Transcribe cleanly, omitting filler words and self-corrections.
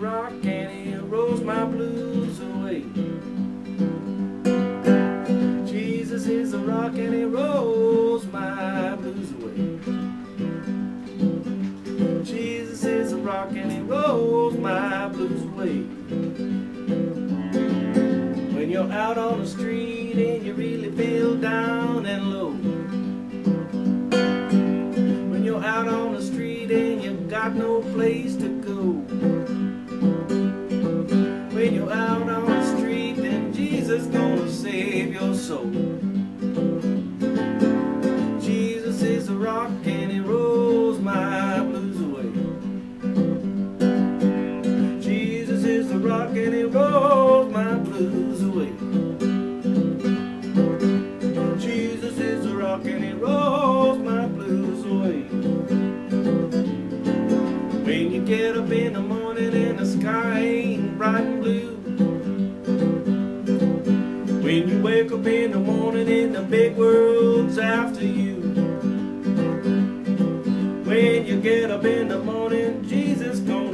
rock and it rolls my blues away. Jesus is a rock and it rolls my blues away. Jesus is a rock and it rolls my blues away. When you're out on the street and you really feel down and low, when you're out on the street and you got no place to go, when you're out on the street, then Jesus gonna save your soul. Jesus is a rock and he rolls my blues away. Jesus is a rock and he rolls my blues away. Jesus is a rock and he rolls my blues away. When you get up in the morning and the sky ain't bright and blue, when you wake up in the morning and the big world's after you, when you get up in the morning, Jesus gonna